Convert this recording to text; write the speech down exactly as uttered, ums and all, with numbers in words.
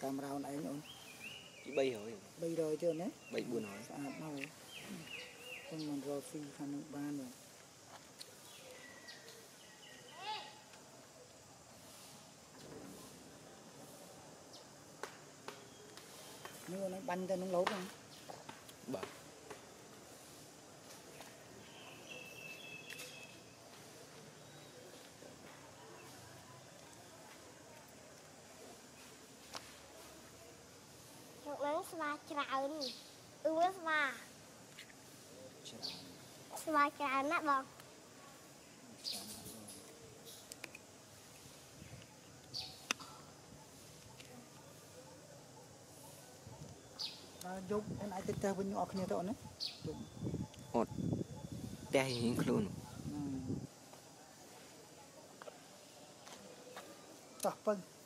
camera on ấy nữa. Chỉ bay rồi. Bay rồi chưa nhé? Bay buồn rồi. À, mau. Không còn rồi phi khăn ba nữa. Nếu nó banh cho nó lốp không? Bả. Sva trào ư sva sva trào nè bông dục anh ấy tết với nhau kia tao nữa ột tè hình luôn tập bưng.